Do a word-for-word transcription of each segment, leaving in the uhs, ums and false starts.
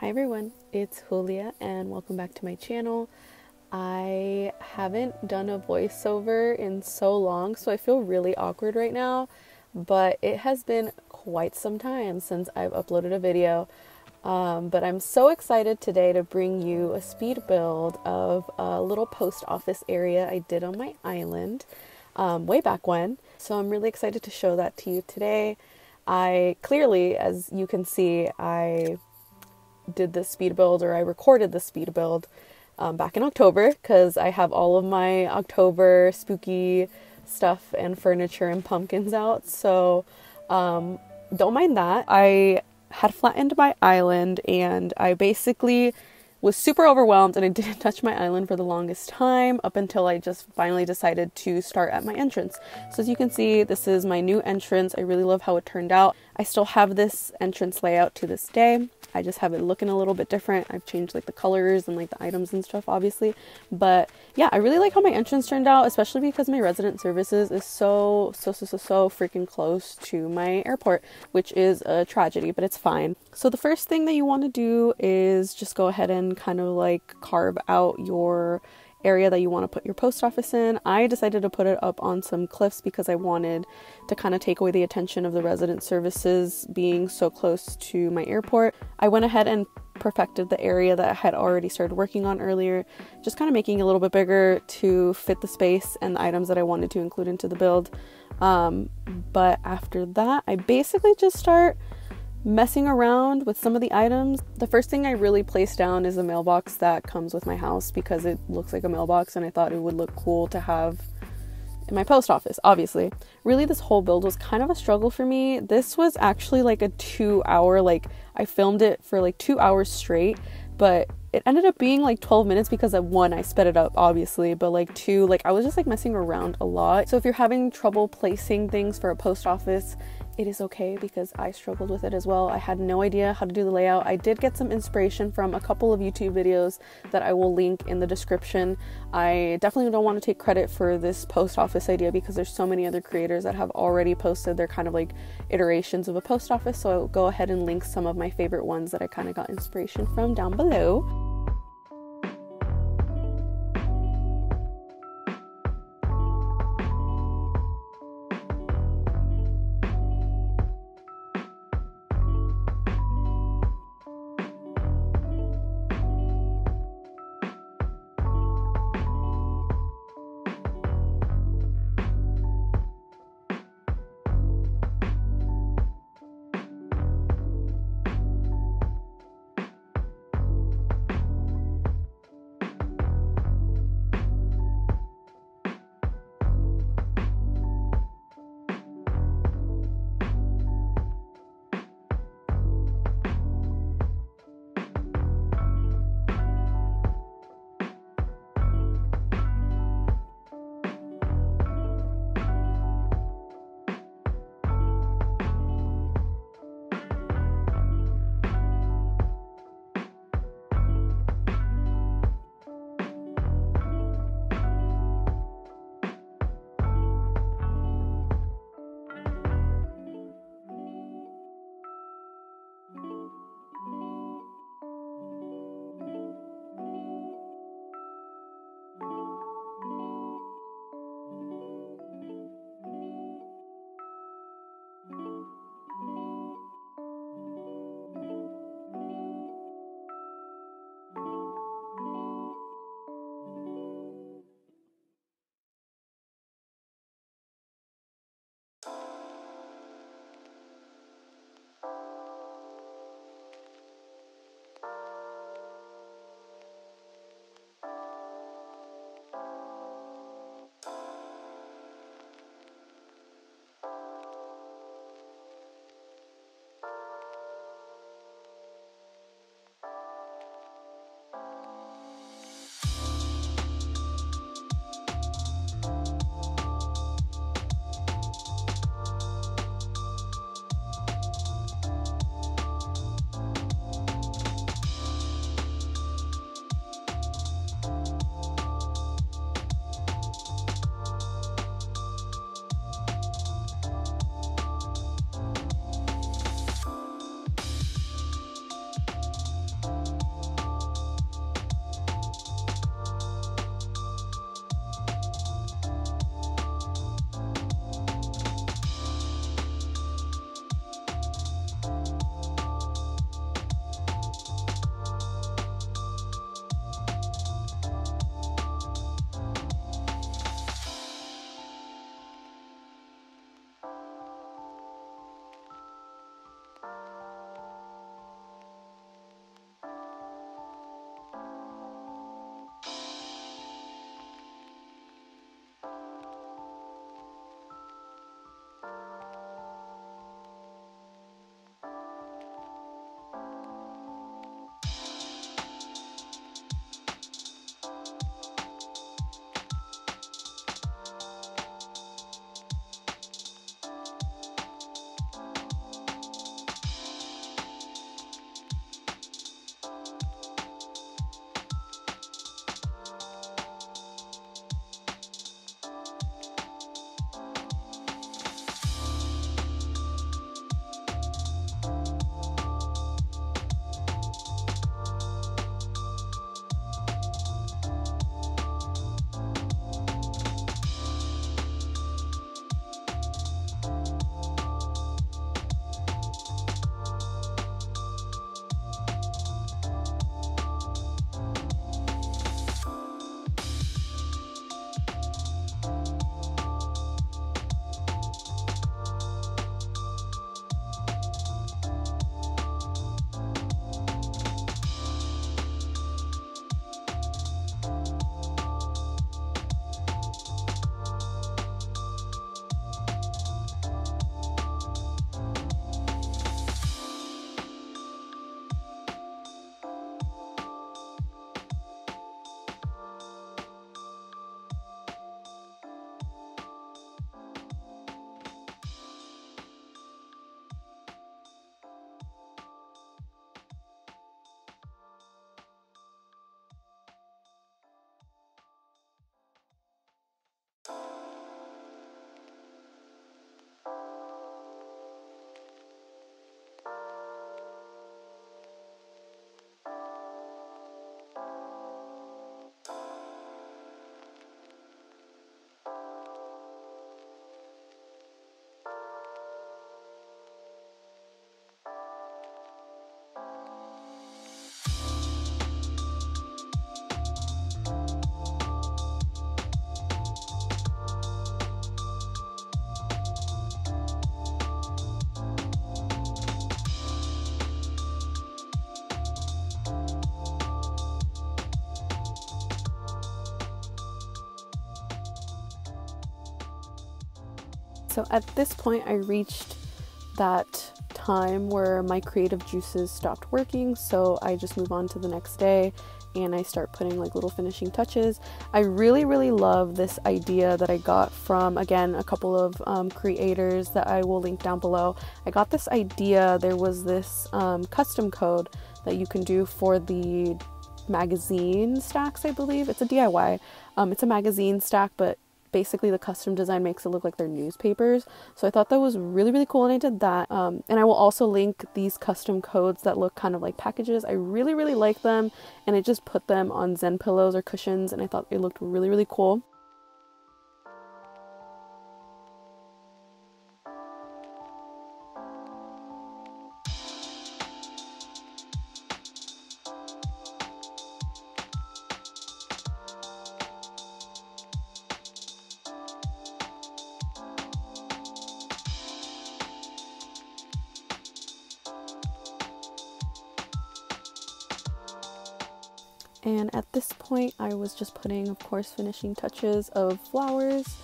Hi everyone, it's Julia and welcome back to my channel. I haven't done a voiceover in so long, so I feel really awkward right now, but it has been quite some time since I've uploaded a video. Um, but I'm so excited today to bring you a speed build of a little post office area I did on my island um, way back when. So I'm really excited to show that to you today. I clearly, as you can see, I did this speed build, or I recorded the speed build um, back in October, because I have all of my October spooky stuff and furniture and pumpkins out, so um, don't mind that. I had flattened my island and I basically was super overwhelmed and I didn't touch my island for the longest time, up until I just finally decided to start at my entrance. So as you can see, this is my new entrance. I really love how it turned out. I still have this entrance layout to this day. I just have it looking a little bit different. I've changed like the colors and like the items and stuff, obviously. But yeah, I really like how my entrance turned out, especially because my resident services is so, so, so, so, so freaking close to my airport, which is a tragedy, but it's fine. So the first thing that you want to do is just go ahead and kind of like carve out your area that you want to put your post office in. I decided to put it up on some cliffs because I wanted to kind of take away the attention of the resident services being so close to my airport. I went ahead and perfected the area that I had already started working on earlier, just kind of making it a little bit bigger to fit the space and the items that I wanted to include into the build. Um, but after that, I basically just start messing around with some of the items. The first thing I really placed down is the mailbox that comes with my house, because it looks like a mailbox and I thought it would look cool to have in my post office, obviously. Really, this whole build was kind of a struggle for me. This was actually like a two hour, like I filmed it for like two hours straight, but it ended up being like twelve minutes because at one, I sped it up obviously, but like two, like I was just like messing around a lot. So if you're having trouble placing things for a post office, it is okay, because I struggled with it as well. I had no idea how to do the layout. I did get some inspiration from a couple of YouTube videos that I will link in the description. I definitely don't want to take credit for this post office idea because there's so many other creators that have already posted their kind of like iterations of a post office. So I'll go ahead and link some of my favorite ones that I kind of got inspiration from down below. So at this point I reached that time where my creative juices stopped working, so I just move on to the next day and I start putting like little finishing touches. I really really love this idea that I got from, again, a couple of um, creators that I will link down below. I got this idea, there was this um, custom code that you can do for the magazine stacks, I believe. It's a D I Y. Um, it's a magazine stack, but basically the custom design makes it look like they're newspapers. So I thought that was really really cool and I did that. Um, and I will also link these custom codes that look kind of like packages. I really really like them and I just put them on Zen pillows or cushions and I thought it looked really really cool. And at this point I was just putting, of course, finishing touches of flowers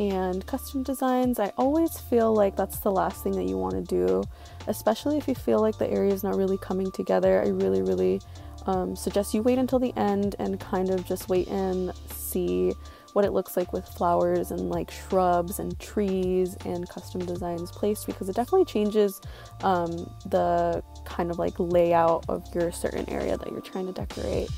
and custom designs. I always feel like that's the last thing that you want to do, especially if you feel like the area is not really coming together. I really really um, suggest you wait until the end and kind of just wait and see what it looks like with flowers and like shrubs and trees and custom designs placed, because it definitely changes um, the kind of like layout of your certain area that you're trying to decorate.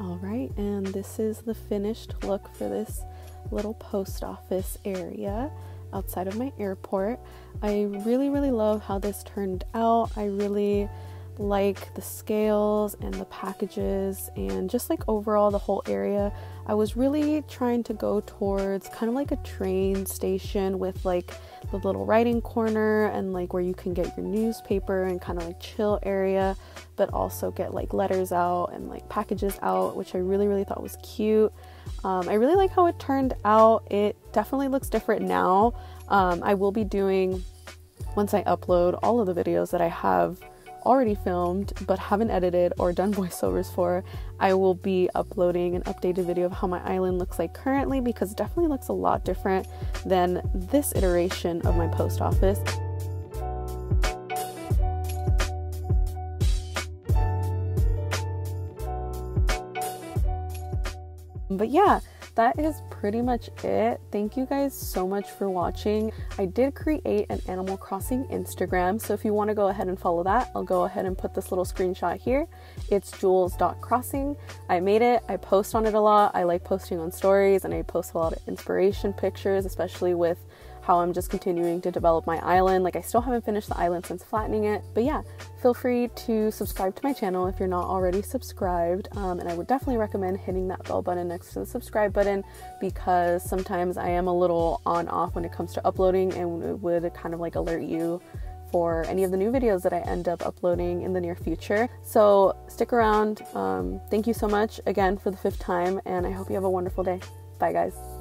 Alright, and this is the finished look for this little post office area outside of my airport. I really really love how this turned out. I really like the scales and the packages and just like overall the whole area. I was really trying to go towards kind of like a train station with like the little writing corner and like where you can get your newspaper and kind of like chill area, but also get like letters out and like packages out, which I really really thought was cute. Um, I really like how it turned out. It definitely looks different now. Um, I will be doing, once I upload all of the videos that I have already filmed but haven't edited or done voiceovers for, I will be uploading an updated video of how my island looks like currently, because it definitely looks a lot different than this iteration of my post office. But yeah, that is pretty much it. Thank you guys so much for watching. I did create an Animal Crossing Instagram, so if you want to go ahead and follow that, I'll go ahead and put this little screenshot here. It's julez dot crossing. I made it. I post on it a lot. I like posting on stories and I post a lot of inspiration pictures, especially with how I'm just continuing to develop my island. Like, I still haven't finished the island since flattening it. But yeah, feel free to subscribe to my channel if you're not already subscribed, um, and I would definitely recommend hitting that bell button next to the subscribe button, because sometimes I am a little on off when it comes to uploading and it would kind of like alert you for any of the new videos that I end up uploading in the near future. So stick around. Um, thank you so much again for the fifth time and I hope you have a wonderful day. Bye guys.